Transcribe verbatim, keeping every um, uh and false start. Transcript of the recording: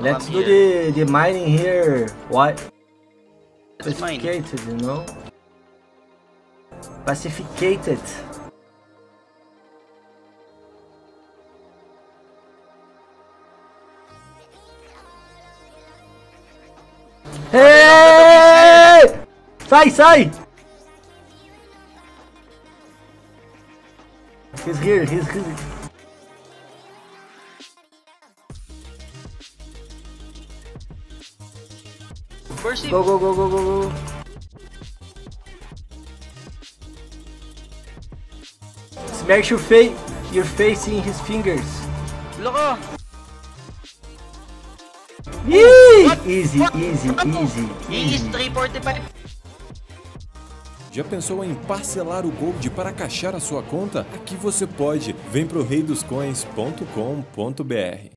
Let's do the, the mining here. What? Pacificated, you know? Pacificated. Hey! Sai, sai! He's here, he's here. Go, go, go, go, go, go. Smash your face, your face in his fingers. Look. Easy, easy, easy. Easy, three forty-five. Já pensou em parcelar o Gold para caixar a sua conta? Aqui você pode. Vem para o reidoscoins ponto com ponto br.